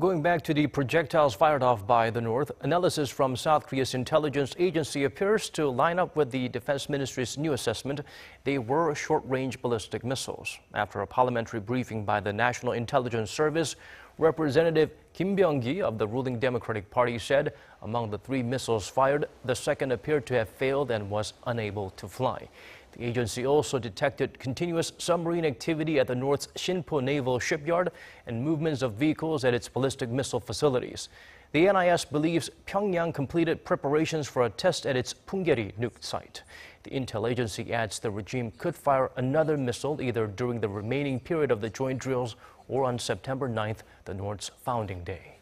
Going back to the projectiles fired off by the North, analysis from South Korea's intelligence agency appears to line up with the Defense Ministry's new assessment. They were short-range ballistic missiles. After a parliamentary briefing by the National Intelligence Service, Representative Kim Byung-kee of the ruling Democratic Party said among the three missiles fired, the second appeared to have failed and was unable to fly. The agency also detected continuous submarine activity at the North's Sinpo naval shipyard and movements of vehicles at its ballistic missile facilities. The NIS believes Pyongyang completed preparations for a test at its Punggye-ri nuke site. The intel agency adds the regime could fire another missile either during the remaining period of the joint drills or on September 9th, the North's founding day.